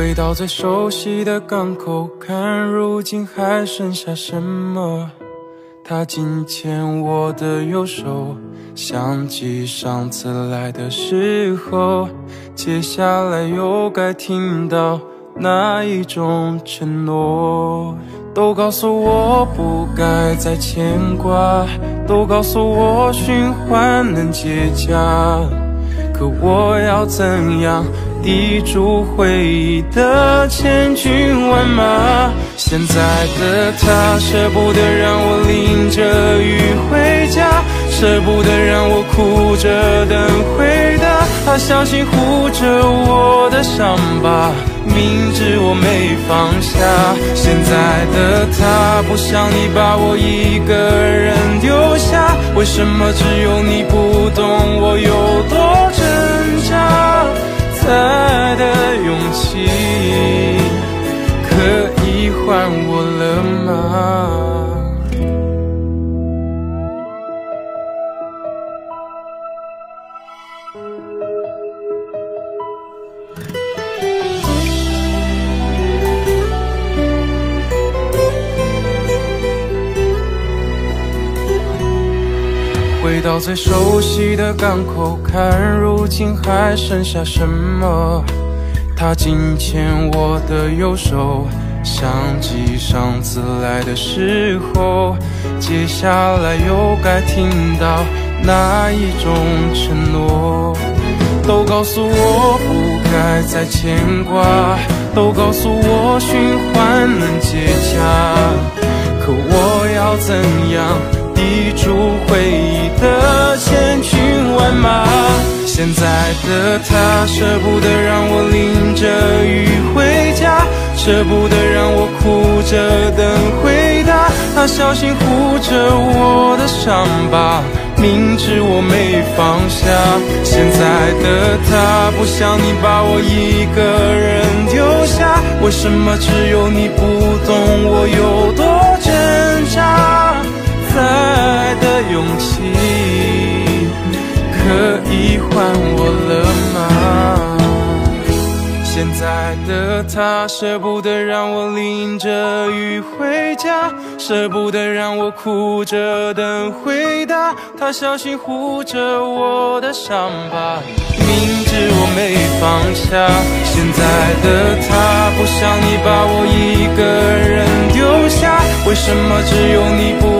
回到最熟悉的港口，看如今还剩下什么。他紧牵我的右手，想起上次来的时候，接下来又该听到哪一种承诺？都告诉我不该再牵挂，都告诉我循环能结痂。 可我要怎样抵住回忆的千军万马？现在的他舍不得让我淋着雨回家，舍不得让我哭着等回答。他小心护着我的伤疤，明知我没放下。现在的他不想你把我一个人丢下，为什么只有你不懂我有多真？ 他的勇气可以还我了吗？回到最熟悉的港口，看如今还剩下什么？他紧牵我的右手，想起上次来的时候，接下来又该听到哪一种承诺？都告诉我不该再牵挂，都告诉我循环能结痂，可我要怎样？ 抵住回忆的千军万马，现在的他舍不得让我淋着雨回家，舍不得让我哭着等回答。他小心护着我的伤疤，明知我没放下。现在的他不想你把我一个人丢下，为什么只有你不懂我有多挣扎？ 再的勇气，可以还我了吗？现在的他舍不得让我淋着雨回家，舍不得让我哭着等回答。他小心护着我的伤疤，明知我没放下。现在的他不想你把我一个人丢下，为什么只有你不？